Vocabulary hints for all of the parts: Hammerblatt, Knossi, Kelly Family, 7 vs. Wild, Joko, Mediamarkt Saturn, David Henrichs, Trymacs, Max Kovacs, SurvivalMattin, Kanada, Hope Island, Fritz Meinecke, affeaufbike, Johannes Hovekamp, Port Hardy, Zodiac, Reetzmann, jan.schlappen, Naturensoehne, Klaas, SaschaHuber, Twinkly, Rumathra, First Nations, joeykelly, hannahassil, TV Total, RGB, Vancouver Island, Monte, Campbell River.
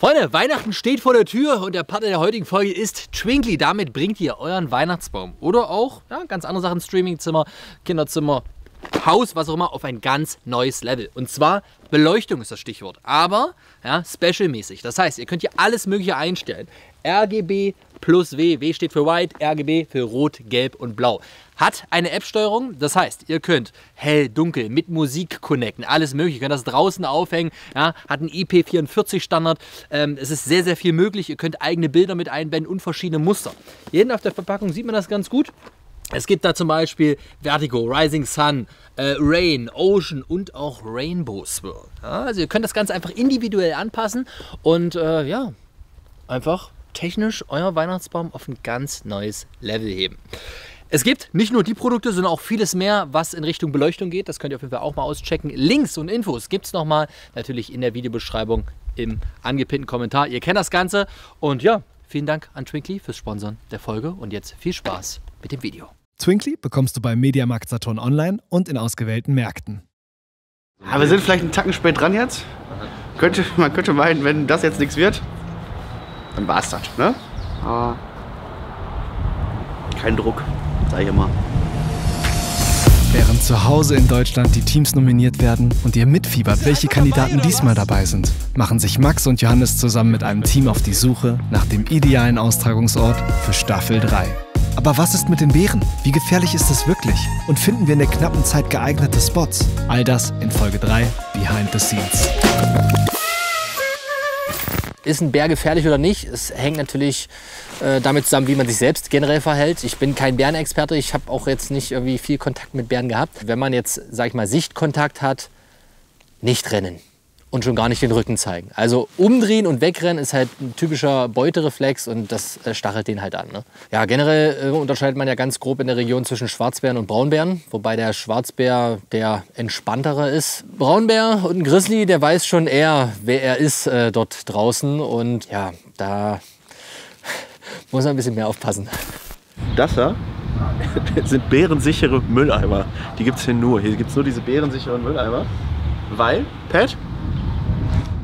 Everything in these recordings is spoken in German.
Freunde, Weihnachten steht vor der Tür und der Partner der heutigen Folge ist Twinkly. Damit bringt ihr euren Weihnachtsbaum oder auch ganz andere Sachen, Streamingzimmer, Kinderzimmer, Haus, was auch immer, auf ein ganz neues Level. Und zwar Beleuchtung ist das Stichwort, aber specialmäßig. Das heißt, ihr könnt hier alles Mögliche einstellen. RGB plus W, W steht für White, RGB für Rot, Gelb und Blau. Hat eine App-Steuerung, das heißt, ihr könnt hell, dunkel, mit Musik connecten, alles möglich. Ihr könnt das draußen aufhängen, hat einen IP44-Standard, es ist sehr, sehr viel möglich. Ihr könnt eigene Bilder mit einbinden und verschiedene Muster. Jeden auf der Verpackung sieht man das ganz gut. Es gibt da zum Beispiel Vertigo, Rising Sun, Rain, Ocean und auch Rainbow Swirl. Ja, also ihr könnt das Ganze einfach individuell anpassen und einfach technisch euer Weihnachtsbaum auf ein ganz neues Level heben. Es gibt nicht nur die Produkte, sondern auch vieles mehr, was in Richtung Beleuchtung geht. Das könnt ihr auf jeden Fall auch mal auschecken. Links und Infos gibt es nochmal natürlich in der Videobeschreibung im angepinnten Kommentar. Ihr kennt das Ganze und ja, vielen Dank an Twinkly fürs Sponsoren der Folge und jetzt viel Spaß mit dem Video. Twinkly bekommst du beim Mediamarkt Saturn online und in ausgewählten Märkten. Aber wir sind vielleicht einen Tacken spät dran jetzt. Man könnte meinen, wenn das jetzt nichts wird, dann war es das, ne? Aber kein Druck, sag ich immer. Während zu Hause in Deutschland die Teams nominiert werden und ihr mitfiebert, welche Kandidaten diesmal dabei sind, machen sich Max und Johannes zusammen mit einem Team auf die Suche nach dem idealen Austragungsort für Staffel 3. Aber was ist mit den Bären? Wie gefährlich ist das wirklich? Und finden wir in der knappen Zeit geeignete Spots? All das in Folge 3, Behind the Scenes. Ist ein Bär gefährlich oder nicht? Es hängt natürlich damit zusammen, wie man sich selbst generell verhält. Ich bin kein Bärenexperte, ich habe auch jetzt nicht irgendwie viel Kontakt mit Bären gehabt. Wenn man jetzt, sag ich mal, Sichtkontakt hat, nicht rennen. Und schon gar nicht den Rücken zeigen. Also umdrehen und wegrennen ist halt ein typischer Beutereflex und das stachelt den halt an. Ne? Ja, generell unterscheidet man ja ganz grob in der Region zwischen Schwarzbären und Braunbären, wobei der Schwarzbär der entspanntere ist. Braunbär und ein Grizzly, der weiß schon eher, wer er ist dort draußen und ja, da muss man ein bisschen mehr aufpassen. Das da sind bärensichere Mülleimer. Die gibt's hier nur. Hier gibt's nur diese bärensicheren Mülleimer, weil, Pat?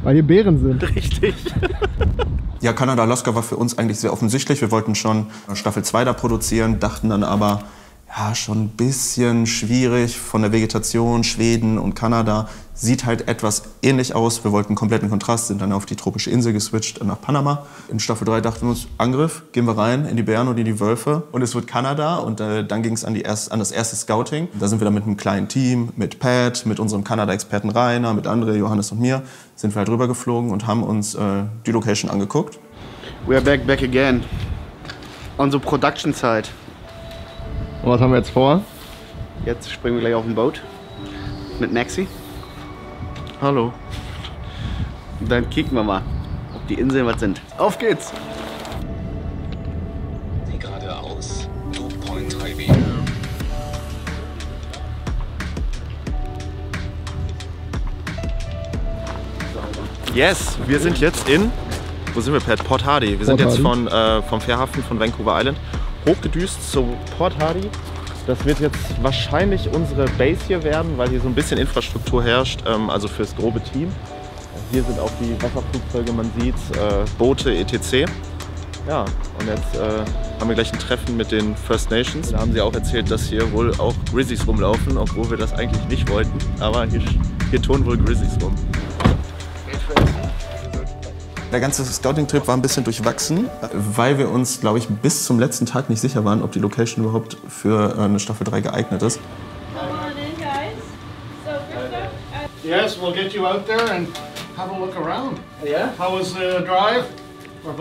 Weil die Bären sind. Richtig. Ja, Kanada, Alaska war für uns eigentlich sehr offensichtlich. Wir wollten schon Staffel 2 da produzieren, dachten dann aber, ja, schon ein bisschen schwierig von der Vegetation. Schweden und Kanada sieht halt etwas ähnlich aus. Wir wollten einen kompletten Kontrast, sind dann auf die tropische Insel geswitcht, nach Panama. In Staffel 3 dachten wir uns, Angriff, gehen wir rein in die Bären und in die Wölfe. Und es wird Kanada und dann ging es an das erste Scouting. Da sind wir dann mit einem kleinen Team, mit Pat, mit unserem Kanada-Experten Rainer, mit André, Johannes und mir, sind wir halt rüber geflogen und haben uns die Location angeguckt. We are back again. On the production side. Und was haben wir jetzt vor? Jetzt springen wir gleich auf ein Boot mit Maxi. Hallo. Und dann kicken wir mal, ob die Inseln was sind. Auf geht's! Geradeaus, Point Highway. Yes, wir sind jetzt in, wo sind wir, Pat? Port Hardy. Wir sind jetzt vom Fährhafen von Vancouver Island hochgedüst zu Port Hardy. Das wird jetzt wahrscheinlich unsere Base hier werden, weil hier so ein bisschen Infrastruktur herrscht, also fürs grobe Team. Hier sind auch die Wasserflugzeuge, man sieht, Boote, etc. Ja, und jetzt haben wir gleich ein Treffen mit den First Nations. Da haben sie auch erzählt, dass hier wohl auch Grizzlies rumlaufen, obwohl wir das eigentlich nicht wollten. Aber hier turnen wohl Grizzlies rum. Der ganze Scouting-Trip war ein bisschen durchwachsen, weil wir uns, glaube ich, bis zum letzten Tag nicht sicher waren, ob die Location überhaupt für eine Staffel 3 geeignet ist.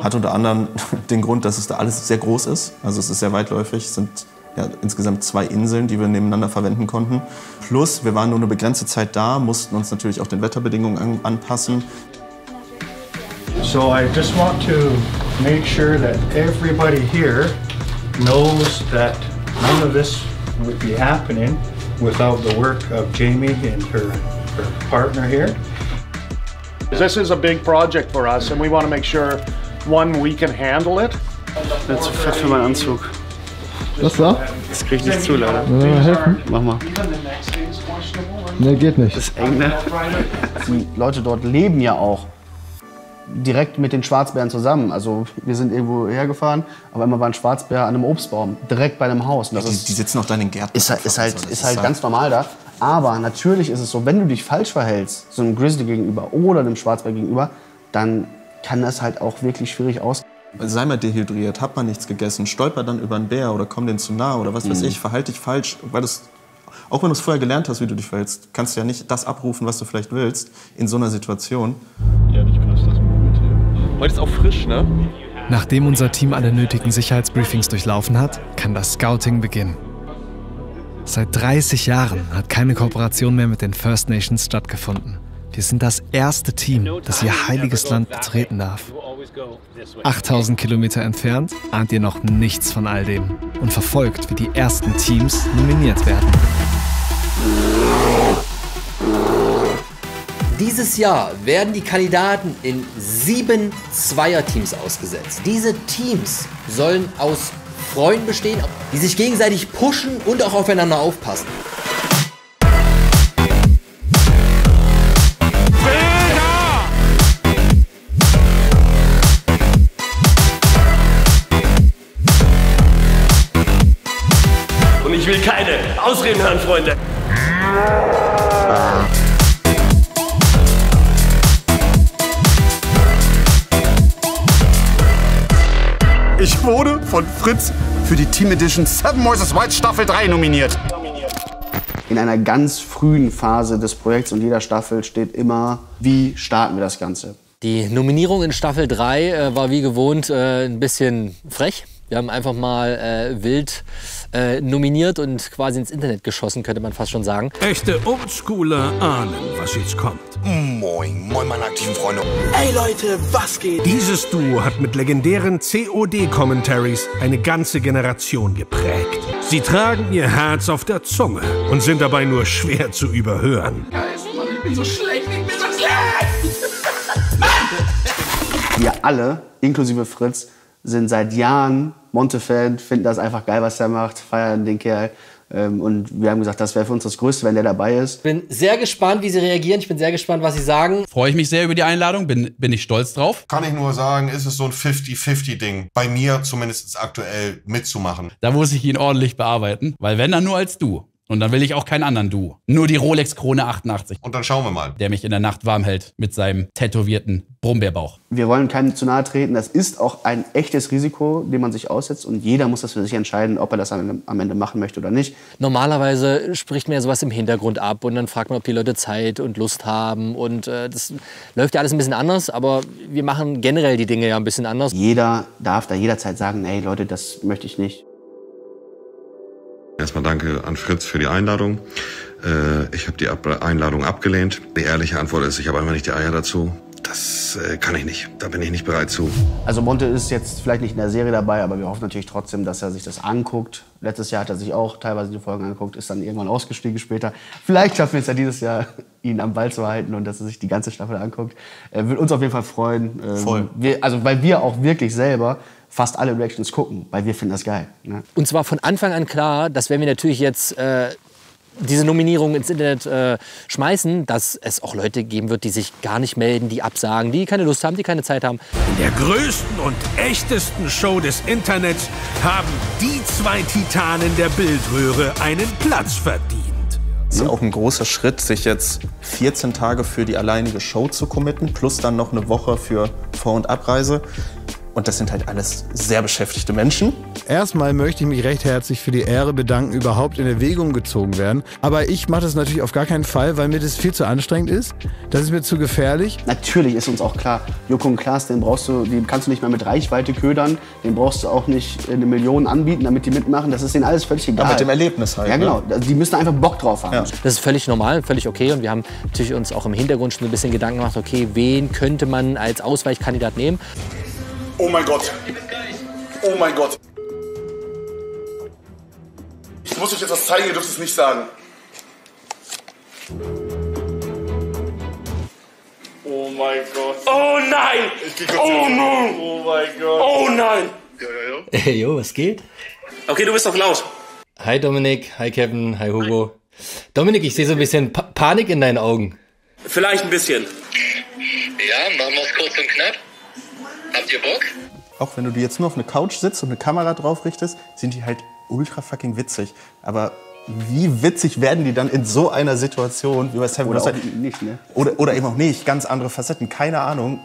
Hat unter anderem den Grund, dass es da alles sehr groß ist. Also es ist sehr weitläufig, es sind insgesamt 2 Inseln, die wir nebeneinander verwenden konnten. Plus, wir waren nur eine begrenzte Zeit da, mussten uns natürlich auch den Wetterbedingungen anpassen. So I just want to make sure that everybody here knows that none of this would be happening without the work of Jamie and her partner here. This is a big project for us and we want to make sure, one, we can handle it. That's fett für meinen Anzug. Was da? Das krieg ich nicht zu, leider. Helfen? Mach mal. Ne, geht nicht. Das ist eng, ne? Die Leute dort leben ja auch. direkt mit den Schwarzbären zusammen. Also wir sind irgendwo hergefahren, auf einmal war ein Schwarzbär an einem Obstbaum, direkt bei einem Haus. Und das die sitzen auch da in den Gärten. Ist halt ganz normal da. Aber natürlich ist es so, wenn du dich falsch verhältst, so einem Grizzly gegenüber oder einem Schwarzbär gegenüber, dann kann das halt auch wirklich schwierig ausgehen. Sei mal dehydriert, hat man nichts gegessen, stolpert dann über einen Bär oder komm den zu nah oder was weiß ich, verhalte dich falsch, weil das, auch wenn du es vorher gelernt hast, wie du dich verhältst, kannst du ja nicht das abrufen, was du vielleicht willst, in so einer Situation. Ja, ich benutze das Mobiltelefon. Heute ist auch frisch, ne? Nachdem unser Team alle nötigen Sicherheitsbriefings durchlaufen hat, kann das Scouting beginnen. Seit 30 Jahren hat keine Kooperation mehr mit den First Nations stattgefunden. Wir sind das erste Team, das ihr heiliges Land betreten darf. 8000 Kilometer entfernt ahnt ihr noch nichts von all dem und verfolgt, wie die ersten Teams nominiert werden. Dieses Jahr werden die Kandidaten in 7 Zweierteams ausgesetzt. Diese Teams sollen aus Freunden bestehen, die sich gegenseitig pushen und auch aufeinander aufpassen. Ich will keine Ausreden hören, Freunde. Ich wurde von Fritz für die Team Edition 7 vs. Wild Staffel 3 nominiert. In einer ganz frühen Phase des Projekts und jeder Staffel steht immer, wie starten wir das Ganze. Die Nominierung in Staffel 3 war wie gewohnt ein bisschen frech. Wir haben einfach mal wild nominiert und quasi ins Internet geschossen, könnte man fast schon sagen. Echte Oldschooler ahnen, was jetzt kommt. Moin, moin meine aktiven Freunde. Ey Leute, was geht? Dieses Duo hat mit legendären COD-Commentaries eine ganze Generation geprägt. Sie tragen ihr Herz auf der Zunge und sind dabei nur schwer zu überhören. Geist, Mann, ich bin so schlecht, ich bin so schlecht! Mann! Wir alle, inklusive Fritz, sind seit Jahren Monte-Fan, finden das einfach geil, was er macht, feiern den Kerl. Und wir haben gesagt, das wäre für uns das Größte, wenn der dabei ist. Ich bin sehr gespannt, wie sie reagieren. Ich bin sehr gespannt, was sie sagen. Freue ich mich sehr über die Einladung. Bin ich stolz drauf. Kann ich nur sagen, ist es so ein 50-50-Ding. Bei mir zumindest aktuell mitzumachen. Da muss ich ihn ordentlich bearbeiten. Weil wenn, dann nur als du. Und dann will ich auch keinen anderen du. Nur die Rolex-Krone 88. Und dann schauen wir mal. Der mich in der Nacht warm hält mit seinem tätowierten Brombeerbauch. Wir wollen keinem zu nahe treten. Das ist auch ein echtes Risiko, dem man sich aussetzt. Und jeder muss das für sich entscheiden, ob er das am Ende machen möchte oder nicht. Normalerweise spricht man ja sowas im Hintergrund ab. Und dann fragt man, ob die Leute Zeit und Lust haben. Und das läuft ja alles ein bisschen anders. Aber wir machen generell die Dinge ja ein bisschen anders. Jeder darf da jederzeit sagen, hey Leute, das möchte ich nicht. Erstmal danke an Fritz für die Einladung. Ich habe die Einladung abgelehnt. Die ehrliche Antwort ist, ich habe einfach nicht die Eier dazu. Das kann ich nicht. Da bin ich nicht bereit zu. Also Monte ist jetzt vielleicht nicht in der Serie dabei, aber wir hoffen natürlich trotzdem, dass er sich das anguckt. Letztes Jahr hat er sich auch teilweise die Folgen angeguckt, ist dann irgendwann ausgestiegen später. Vielleicht schaffen wir es ja dieses Jahr, ihn am Ball zu halten und dass er sich die ganze Staffel anguckt. Würde uns auf jeden Fall freuen. Voll. Weil wir auch wirklich selber fast alle Reactions gucken, weil wir finden das geil. Ne? Uns war von Anfang an klar, dass wenn wir natürlich jetzt diese Nominierung ins Internet schmeißen, dass es auch Leute geben wird, die sich gar nicht melden, die absagen, die keine Lust haben, die keine Zeit haben. In der größten und echtesten Show des Internets haben die zwei Titanen der Bildröhre einen Platz verdient. Es ist auch ein großer Schritt, sich jetzt 14 Tage für die alleinige Show zu committen, plus dann noch eine Woche für Vor- und Abreise. Und das sind halt alles sehr beschäftigte Menschen. Erstmal möchte ich mich recht herzlich für die Ehre bedanken, überhaupt in Erwägung gezogen werden. Aber ich mache das natürlich auf gar keinen Fall, weil mir das viel zu anstrengend ist. Das ist mir zu gefährlich. Natürlich ist uns auch klar, Joko und Klaas, den kannst du nicht mehr mit Reichweite ködern. Den brauchst du auch nicht eine Million anbieten, damit die mitmachen. Das ist denen alles völlig egal. Aber mit dem Erlebnis halt. Ja, genau. Ne? Die müssen einfach Bock drauf haben. Ja. Das ist völlig normal, völlig okay. Und wir haben natürlich uns auch im Hintergrund schon ein bisschen Gedanken gemacht, okay, wen könnte man als Ausweichkandidat nehmen? Oh mein Gott. Oh mein Gott. Ich muss euch etwas zeigen, ihr dürft es nicht sagen. Oh mein Gott. Oh nein! Oh nein! Oh mein Gott. Oh nein! Hey, jo, was geht? Okay, du bist doch laut. Hi Dominik, hi Kevin, hi Hugo. Hi. Dominik, ich sehe so ein bisschen Panik in deinen Augen. Vielleicht ein bisschen. Ja, machen wir es kurz und knapp. Habt ihr Bock? Auch wenn du jetzt nur auf eine Couch sitzt und eine Kamera drauf richtest, sind die halt ultra fucking witzig. Aber wie witzig werden die dann in so einer Situation? Wie bei Seven oder auch nicht, ne? Oder eben auch nicht. Ganz andere Facetten. Keine Ahnung.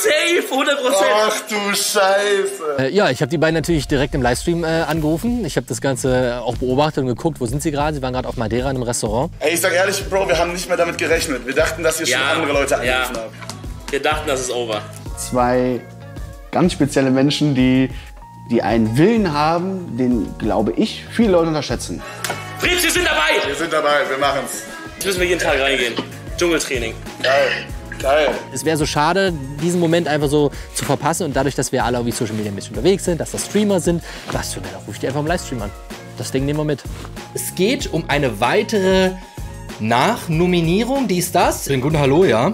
Safe, 100%. Ach du Scheiße. Ja, ich habe die beiden natürlich direkt im Livestream angerufen. Ich habe das Ganze auch beobachtet und geguckt, wo sind sie gerade. Sie waren gerade auf Madeira in einem Restaurant. Ey, ich sag ehrlich, Bro, wir haben nicht mehr damit gerechnet. Wir dachten, dass ihr schon andere Leute angerufen habt. Wir dachten, das ist over. Zwei ganz spezielle Menschen, die einen Willen haben, den, glaube ich, viele Leute unterschätzen. Fritz, wir sind dabei! Wir sind dabei, wir machen's. Jetzt müssen wir jeden Tag reingehen. Dschungeltraining. Geil. Geil. Es wäre so schade, diesen Moment einfach so zu verpassen. Und dadurch, dass wir alle auf Social Media ein bisschen unterwegs sind, dass das Streamer sind, was für ein Ruf, ich die einfach im Livestream an. Das Ding nehmen wir mit. Es geht um eine weitere Nachnominierung. Die ist das. Einen guten Hallo, ja?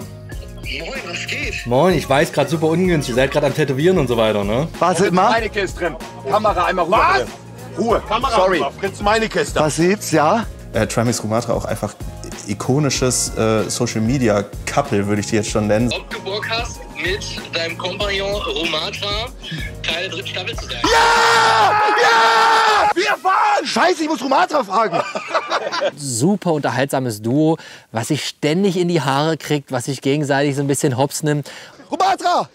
Moin, was geht? Moin, ich weiß, gerade super ungünstig. Ihr seid gerade am Tätowieren und so weiter, ne? Warte mal. Meinecke ist drin. Kamera einmal rüber. Was? Bitte. Ruhe. Kamera. Sorry. Rüber. Fritz Meinecke ist da. Was sieht's, ja? Trymacs Rumathra auch einfach ikonisches Social-Media-Couple, würde ich die jetzt schon nennen. Ob du Bock hast, mit deinem Kompagnon Rumathra Teil der dritten Staffel zu sein. Ja! Ja! Wir fahren! Scheiße, ich muss Rumathra fragen. Super unterhaltsames Duo, was sich ständig in die Haare kriegt, was sich gegenseitig so ein bisschen hops nimmt. Rumathra!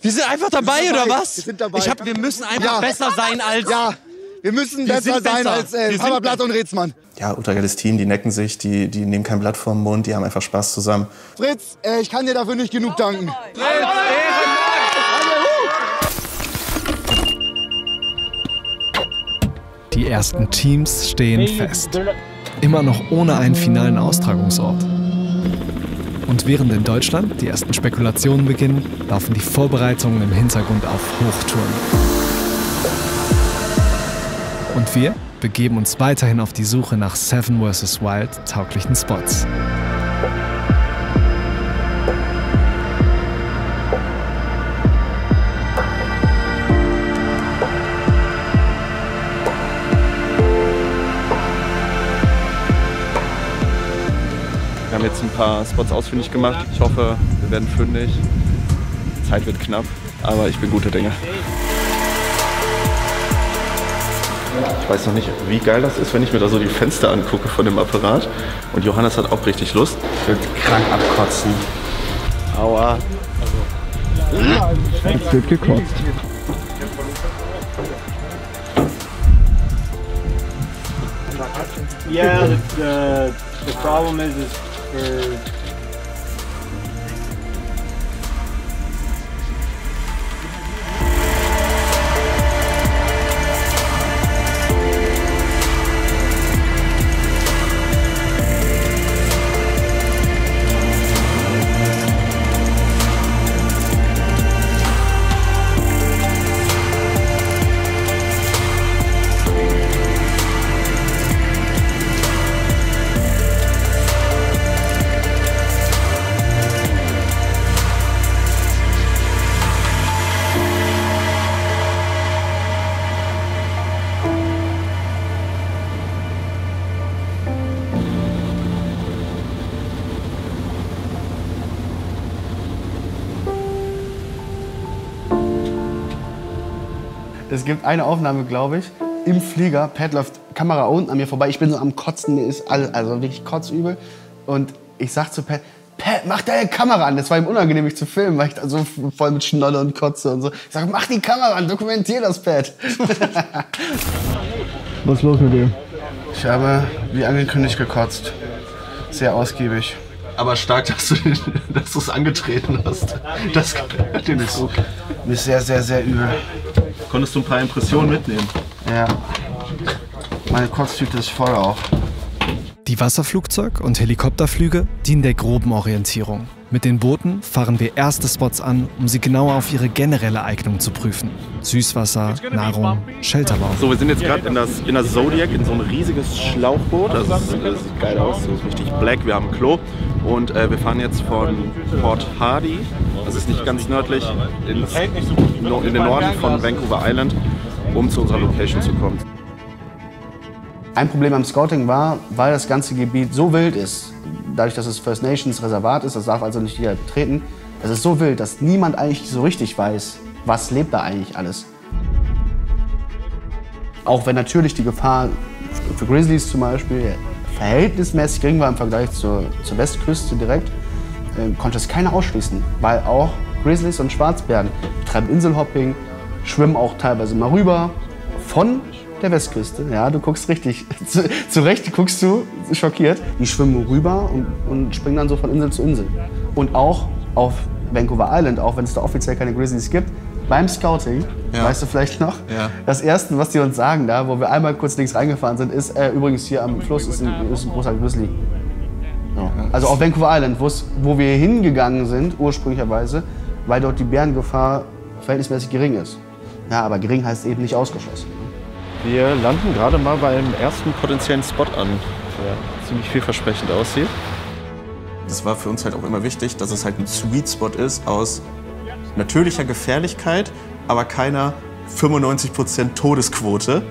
Wir sind einfach dabei, oder was? Wir sind dabei. Wir müssen einfach besser sein als... Ja. Wir müssen besser sein als Hammerblatt und Reetzmann. Ja, untergeiles Team, die necken sich, die nehmen kein Blatt vor den Mund, die haben einfach Spaß zusammen. Fritz, ich kann dir dafür nicht genug danken. Fritz, die ersten Teams stehen fest. Immer noch ohne einen finalen Austragungsort. Und während in Deutschland die ersten Spekulationen beginnen, laufen die Vorbereitungen im Hintergrund auf Hochtouren. Und wir begeben uns weiterhin auf die Suche nach 7 vs. Wild tauglichen Spots. Wir haben jetzt ein paar Spots ausfindig gemacht. Ich hoffe, wir werden fündig. Zeit wird knapp, aber ich bin guter Dinge. Ich weiß noch nicht, wie geil das ist, wenn ich mir da so die Fenster angucke von dem Apparat. Und Johannes hat auch richtig Lust. Ich würde krank abkotzen. Aua. Es wird gekotzt. Yeah, the problem is for... Es gibt eine Aufnahme, glaube ich, im Flieger. Pat läuft Kamera unten an mir vorbei. Ich bin so am Kotzen, mir ist alles, also wirklich kotzübel. Und ich sag zu Pat, Pat, mach deine Kamera an. Das war ihm unangenehm, mich zu filmen, weil ich da so voll mit Schnolle und Kotze und so. Ich sag, mach die Kamera an, dokumentier das, Pat. Was ist los mit dem? Ich habe, wie angekündigt, gekotzt. Sehr ausgiebig. Aber stark, dass du es angetreten hast. Das hat den Bezug. Mir ist sehr, sehr, sehr übel. Konntest du ein paar Impressionen mitnehmen? Ja. Meine Kotztüte ist voll auch. Die Wasserflugzeug- und Helikopterflüge dienen der groben Orientierung. Mit den Booten fahren wir erste Spots an, um sie genauer auf ihre generelle Eignung zu prüfen. Süßwasser, Nahrung, Shelterbau. So, wir sind jetzt gerade in das Zodiac, in so ein riesiges Schlauchboot. Das sieht geil aus, so richtig black, wir haben ein Klo. Und wir fahren jetzt von Port Hardy, das ist nicht ganz nördlich, in den Norden von Vancouver Island, um zu unserer Location zu kommen. Ein Problem am Scouting war, weil das ganze Gebiet so wild ist, dadurch, dass es First Nations Reservat ist, das darf also nicht jeder betreten, es ist so wild, dass niemand eigentlich so richtig weiß, was lebt da eigentlich alles. Auch wenn natürlich die Gefahr für Grizzlies zum Beispiel verhältnismäßig gering war im Vergleich zur Westküste direkt, konnte es keiner ausschließen, weil auch Grizzlies und Schwarzbären betreiben Inselhopping, schwimmen auch teilweise mal rüber von der Westküste. Ja, du guckst richtig, zu Recht guckst du schockiert. Die schwimmen rüber und springen dann so von Insel zu Insel. Und auch auf Vancouver Island, auch wenn es da offiziell keine Grizzlies gibt, beim Scouting, ja, weißt du vielleicht noch, ja, das Erste, was die uns sagen da, wo wir einmal kurz links reingefahren sind, ist, übrigens hier am Fluss ist ein großer Grizzly. So. Also auf Vancouver Island, wo wir hingegangen sind, ursprünglicherweise, weil dort die Bärengefahr verhältnismäßig gering ist. Ja, aber gering heißt eben nicht ausgeschlossen. Wir landen gerade mal beim ersten potenziellen Spot an, der ziemlich vielversprechend aussieht. Das war für uns halt auch immer wichtig, dass es halt ein Sweet Spot ist aus natürlicher Gefährlichkeit, aber keiner 95% Todesquote.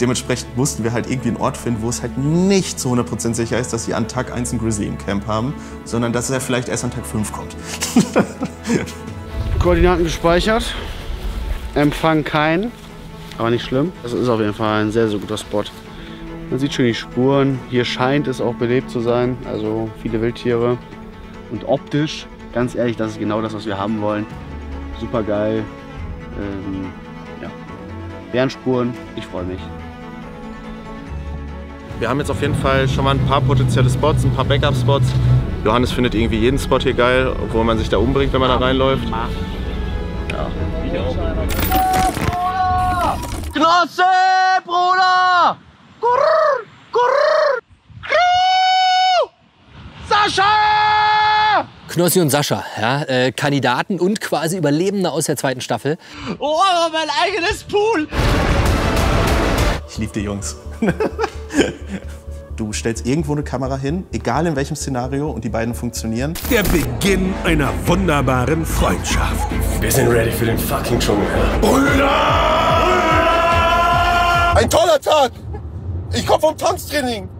Dementsprechend mussten wir halt irgendwie einen Ort finden, wo es halt nicht zu 100% sicher ist, dass sie an Tag 1 einen Grizzly im Camp haben, sondern dass er vielleicht erst an Tag 5 kommt. Koordinaten gespeichert, Empfang kein, aber nicht schlimm. Das ist auf jeden Fall ein sehr, sehr guter Spot. Man sieht schon die Spuren, hier scheint es auch belebt zu sein, also viele Wildtiere. Und optisch, ganz ehrlich, das ist genau das, was wir haben wollen. Super geil. Ja. Bärenspuren, ich freue mich. Wir haben jetzt auf jeden Fall schon mal ein paar potenzielle Spots, ein paar Backup-Spots. Johannes findet irgendwie jeden Spot hier geil, obwohl man sich da umbringt, wenn man da reinläuft. Ja. Knossi, Bruder! Kurr, kurr, kurr. Sascha! Knossi und Sascha, ja, Kandidaten und quasi Überlebende aus der zweiten Staffel. Oh, mein eigenes Pool! Ich liebe die Jungs. Du stellst irgendwo eine Kamera hin, egal in welchem Szenario, und die beiden funktionieren. Der Beginn einer wunderbaren Freundschaft. Wir sind ready für den fucking Dschungel. Bruder! Ein toller Tag! Ich komme vom Tanztraining!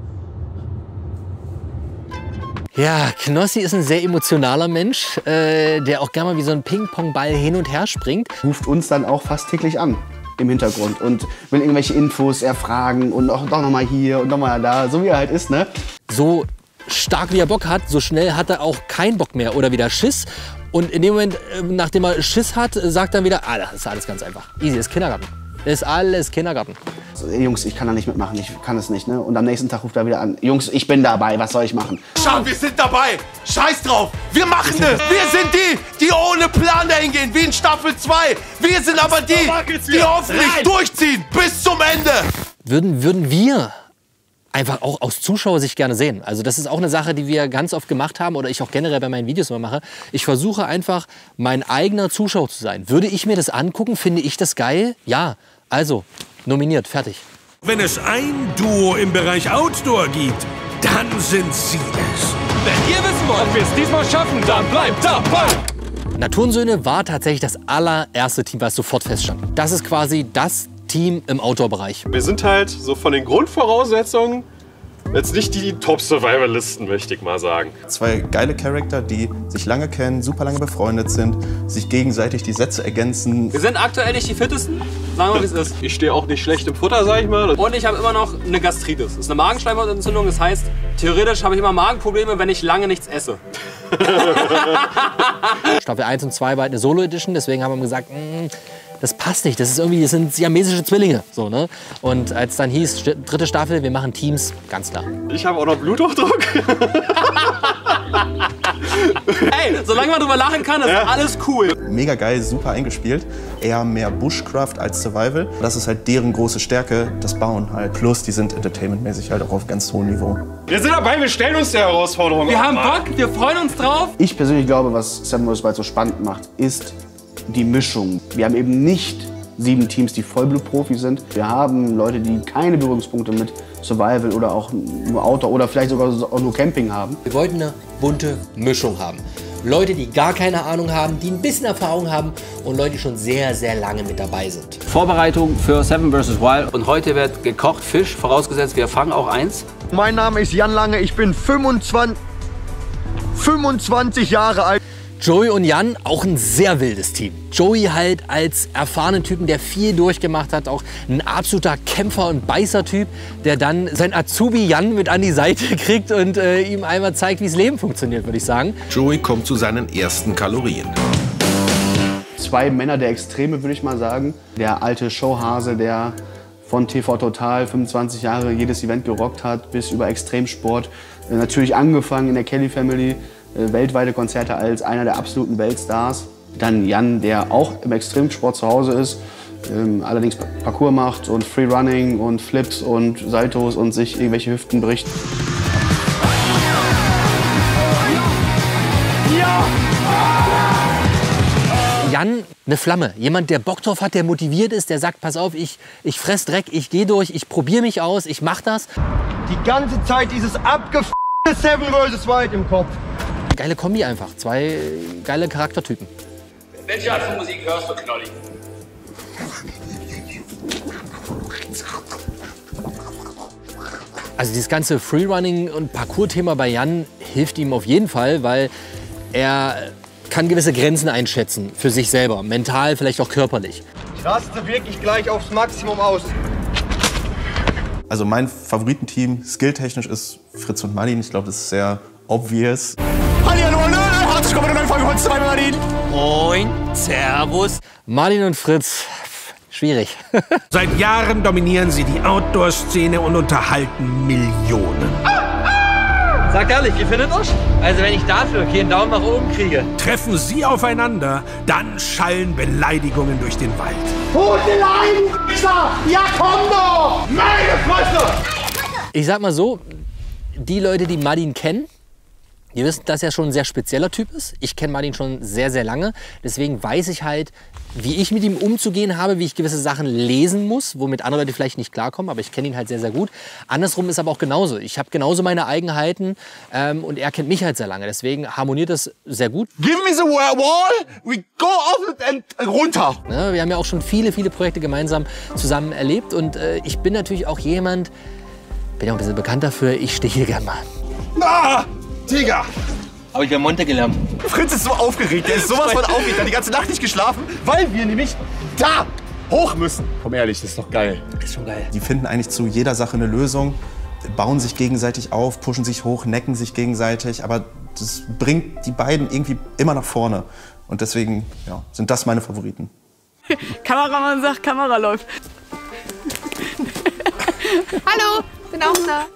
Ja, Knossi ist ein sehr emotionaler Mensch, der auch gerne mal wie so ein Ping-Pong-Ball hin und her springt. Ruft uns dann auch fast täglich an im Hintergrund und will irgendwelche Infos erfragen und auch doch nochmal hier und nochmal da, so wie er halt ist, ne? So stark wie er Bock hat, so schnell hat er auch keinen Bock mehr oder wieder Schiss. Und in dem Moment, nachdem er Schiss hat, sagt er wieder, ah, das ist alles ganz einfach. Easy, ist Kindergarten. Ist alles Kindergarten. Also, Jungs, ich kann da nicht mitmachen, ich kann es nicht, ne? Und am nächsten Tag ruft er wieder an, Jungs, ich bin dabei, was soll ich machen? Schau, wir sind dabei, scheiß drauf, wir machen das. Wir sind die ohne Plan dahin gehen, wie in Staffel 2. Wir sind aber die hoffentlich durchziehen bis zum Ende. Würden wir einfach auch aus Zuschauersicht gerne sehen. Also das ist auch eine Sache, die wir ganz oft gemacht haben oder ich auch generell bei meinen Videos immer mache. Ich versuche einfach, mein eigener Zuschauer zu sein. Würde ich mir das angucken, finde ich das geil? Ja, also nominiert, fertig. Wenn es ein Duo im Bereich Outdoor gibt, dann sind sie es. Wenn ihr wissen wollt, ob wir es diesmal schaffen, dann bleibt dabei. Naturensoehne war tatsächlich das allererste Team, was sofort feststand. Das ist quasi das Team im Outdoor-Bereich. Wir sind halt so von den Grundvoraussetzungen jetzt nicht die Top-Survivalisten, möchte ich mal sagen. Zwei geile Charakter, die sich lange kennen, super lange befreundet sind, sich gegenseitig die Sätze ergänzen. Wir sind aktuell nicht die Fittesten, sagen wir, wie es ist. Ich stehe auch nicht schlecht im Futter, sag ich mal. Und ich habe immer noch eine Gastritis. Das ist eine Magenschleimhautentzündung, das heißt, theoretisch habe ich immer Magenprobleme, wenn ich lange nichts esse. Staffel 1 und 2 war halt eine Solo-Edition, deswegen haben wir gesagt, das passt nicht, das ist irgendwie, das sind siamesische Zwillinge, so, ne? Und als dann hieß, dritte Staffel, wir machen Teams, ganz klar. Ich habe auch noch Bluthochdruck. Ey, solange man drüber lachen kann, ist ja alles cool. Mega geil, super eingespielt. Eher mehr Bushcraft als Survival. Das ist halt deren große Stärke, das Bauen halt. Plus, die sind entertainmentmäßig halt auch auf ganz hohem Niveau. Wir sind dabei, wir stellen uns der Herausforderung. Wir haben Bock, wir freuen uns drauf. Ich persönlich glaube, was 7 vs. Wild so spannend macht, ist die Mischung. Wir haben eben nicht 7 Teams, die Vollblutprofi sind. Wir haben Leute, die keine Berührungspunkte mit Survival oder auch nur Outdoor oder vielleicht sogar auch nur Camping haben. Wir wollten eine bunte Mischung haben. Leute, die gar keine Ahnung haben, die ein bisschen Erfahrung haben und Leute, die schon sehr, sehr lange mit dabei sind. Vorbereitung für 7 vs. Wild. Und heute wird gekocht Fisch, vorausgesetzt wir fangen auch eins. Mein Name ist Jan Lange, ich bin 25 Jahre alt. Joey und Jan, auch ein sehr wildes Team. Joey halt als erfahrenen Typen, der viel durchgemacht hat, auch ein absoluter Kämpfer- und Beißer-Typ, der dann sein Azubi Jan mit an die Seite kriegt und ihm einmal zeigt, wie das Leben funktioniert, würde ich sagen. Joey kommt zu seinen ersten Kalorien. Zwei Männer der Extreme, würde ich mal sagen. Der alte Showhase, der von TV Total 25 Jahre jedes Event gerockt hat, bis über Extremsport. Natürlich angefangen in der Kelly Family. Weltweite Konzerte als einer der absoluten Weltstars. Dann Jan, der auch im Extremsport zu Hause ist, allerdings Parkour macht und Freerunning und Flips und Saltos und sich irgendwelche Hüften bricht. Jan, eine Flamme. Jemand, der Bock drauf hat, der motiviert ist, der sagt, pass auf, ich fress Dreck, ich gehe durch, ich probiere mich aus, ich mach das. Die ganze Zeit dieses abgefuckte 7 vs. Wild im Kopf. Geile Kombi einfach. Zwei geile Charaktertypen. Welche Art von Musik hörst du, Knolli? Also dieses ganze Freerunning- und Parkour-Thema bei Jan hilft ihm auf jeden Fall, weil er kann gewisse Grenzen einschätzen für sich selber. Mental, vielleicht auch körperlich. Ich raste wirklich gleich aufs Maximum aus. Also mein Favoritenteam skilltechnisch ist Fritz und Martin. Ich glaube, das ist sehr obvious. Herzlich willkommen in einer neuen Folge von 2 Martin. Moin, servus. Martin und Fritz, schwierig. Seit Jahren dominieren sie die Outdoor-Szene und unterhalten Millionen. Sagt ehrlich, ihr findet euch? Also wenn ich dafür keinen Daumen nach oben kriege. Treffen sie aufeinander, dann schallen Beleidigungen durch den Wald. Gute Leidenfixer! Ja, komm doch! Meine Fresse! Ich sag mal so, die Leute, die Martin kennen, ihr wisst, dass er schon ein sehr spezieller Typ ist. Ich kenne Martin schon sehr, sehr lange. Deswegen weiß ich halt, wie ich mit ihm umzugehen habe, wie ich gewisse Sachen lesen muss, womit andere Leute vielleicht nicht klarkommen. Aber ich kenne ihn halt sehr, sehr gut. Andersrum ist aber auch genauso. Ich habe genauso meine Eigenheiten und er kennt mich halt sehr lange. Deswegen harmoniert das sehr gut. Give me the wall, we go off it and runter. Ja, wir haben ja auch schon viele, viele Projekte gemeinsam zusammen erlebt. Und ich bin natürlich auch jemand, bin ja auch ein bisschen bekannt dafür, ich stehe gern mal. Ah! Digga! Hab ich bei Monte gelernt. Fritz ist so aufgeregt, der ist sowas von aufgeregt, der hat die ganze Nacht nicht geschlafen, weil wir nämlich da hoch müssen. Komm ehrlich, das ist doch geil. Ist schon geil. Die finden eigentlich zu jeder Sache eine Lösung, bauen sich gegenseitig auf, pushen sich hoch, necken sich gegenseitig, aber das bringt die beiden irgendwie immer nach vorne. Und deswegen ja, sind das meine Favoriten. Kameramann sagt, Kamera läuft. Hallo, bin auch da.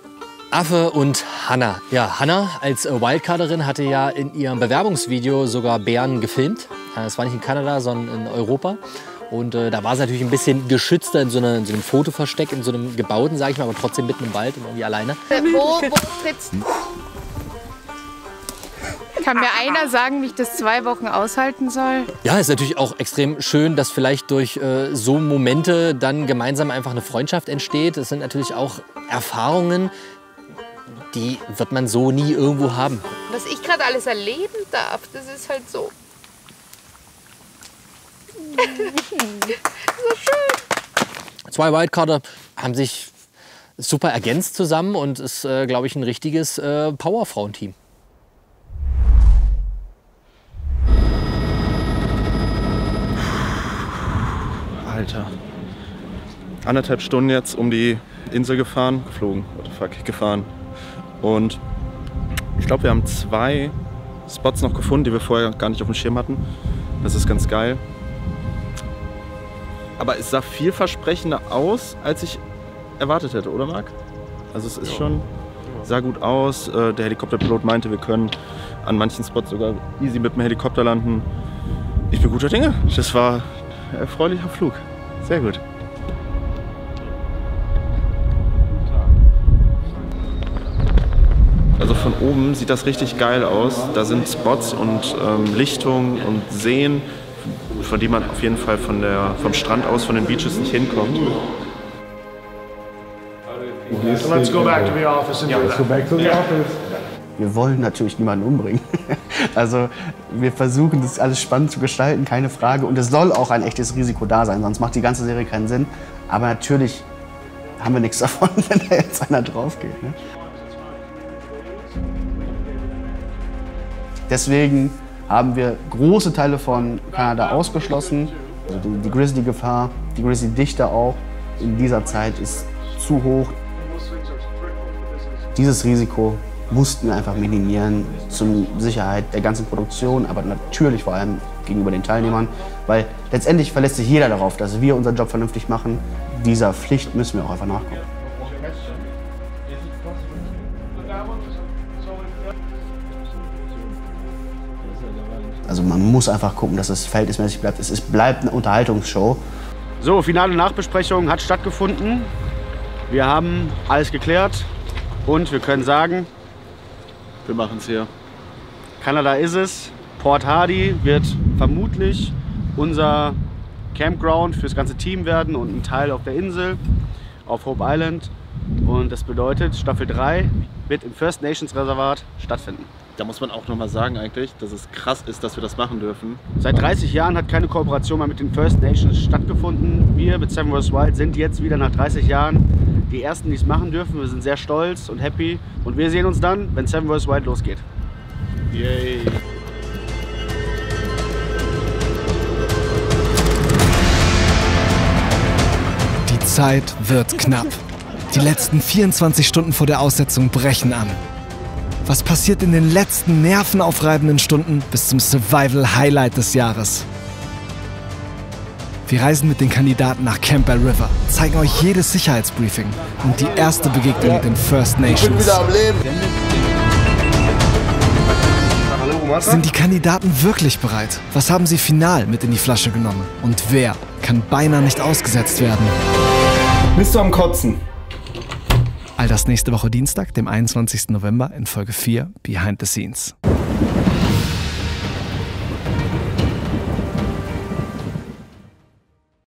Affe und Hannah. Ja, Hannah als Wildcarderin hatte ja in ihrem Bewerbungsvideo sogar Bären gefilmt. Das war nicht in Kanada, sondern in Europa. Und da war sie natürlich ein bisschen geschützter in so einem Fotoversteck, in so einem gebauten, sag ich mal, aber trotzdem mitten im Wald und irgendwie alleine. Wo Fritz? Kann mir einer sagen, wie ich das 2 Wochen aushalten soll? Ja, ist natürlich auch extrem schön, dass vielleicht durch so Momente dann gemeinsam einfach eine Freundschaft entsteht. Es sind natürlich auch Erfahrungen, die wird man so nie irgendwo haben. Was ich gerade alles erleben darf, das ist halt so. So schön. 2 Wildcarder haben sich super ergänzt zusammen und ist, glaube ich, ein richtiges Powerfrauenteam. Alter. 1,5 Stunden jetzt um die Insel gefahren, geflogen, what the fuck, gefahren. Und ich glaube, wir haben 2 Spots noch gefunden, die wir vorher gar nicht auf dem Schirm hatten. Das ist ganz geil. Aber es sah vielversprechender aus, als ich erwartet hätte, oder Marc? Also es ist schon, sah gut aus. Der Helikopterpilot meinte, wir können an manchen Spots sogar easy mit dem Helikopter landen. Ich bin guter Dinge. Das war ein erfreulicher Flug. Sehr gut. Also von oben sieht das richtig geil aus. Da sind Spots und Lichtungen und Seen, von denen man auf jeden Fall vom Strand aus, von den Beaches nicht hinkommt. Let's go back to the office. Wir wollen natürlich niemanden umbringen. Also wir versuchen, das alles spannend zu gestalten, keine Frage. Und es soll auch ein echtes Risiko da sein, sonst macht die ganze Serie keinen Sinn. Aber natürlich haben wir nichts davon, wenn da jetzt einer drauf geht. Ne? Deswegen haben wir große Teile von Kanada ausgeschlossen. Also die Grizzly-Gefahr, die Grizzly-Dichte auch in dieser Zeit ist zu hoch. Dieses Risiko mussten wir einfach minimieren, zur Sicherheit der ganzen Produktion, aber natürlich vor allem gegenüber den Teilnehmern, weil letztendlich verlässt sich jeder darauf, dass wir unseren Job vernünftig machen. Dieser Pflicht müssen wir auch einfach nachkommen. Also man muss einfach gucken, dass es verhältnismäßig bleibt. Es bleibt eine Unterhaltungsshow. So, finale Nachbesprechung hat stattgefunden. Wir haben alles geklärt und wir können sagen, wir machen es hier. Kanada ist es. Port Hardy wird vermutlich unser Campground fürs ganze Team werden und ein Teil auf der Insel, auf Hope Island. Und das bedeutet, Staffel 3 wird im First Nations Reservat stattfinden. Da muss man auch nochmal sagen eigentlich, dass es krass ist, dass wir das machen dürfen. Seit 30 Jahren hat keine Kooperation mehr mit den First Nations stattgefunden. Wir mit 7 vs. Wild sind jetzt wieder nach 30 Jahren die Ersten, die es machen dürfen. Wir sind sehr stolz und happy. Und wir sehen uns dann, wenn 7 vs. Wild losgeht. Yay! Die Zeit wird knapp. Die letzten 24 Stunden vor der Aussetzung brechen an. Was passiert in den letzten nervenaufreibenden Stunden bis zum Survival-Highlight des Jahres? Wir reisen mit den Kandidaten nach Campbell River, zeigen euch jedes Sicherheitsbriefing und die erste Begegnung mit den First Nations. Ich bin wieder am Leben. Sind die Kandidaten wirklich bereit? Was haben sie final mit in die Flasche genommen? Und wer kann beinahe nicht ausgesetzt werden? Bist du am Kotzen? All das nächste Woche Dienstag, dem 21. November in Folge 4 Behind the Scenes.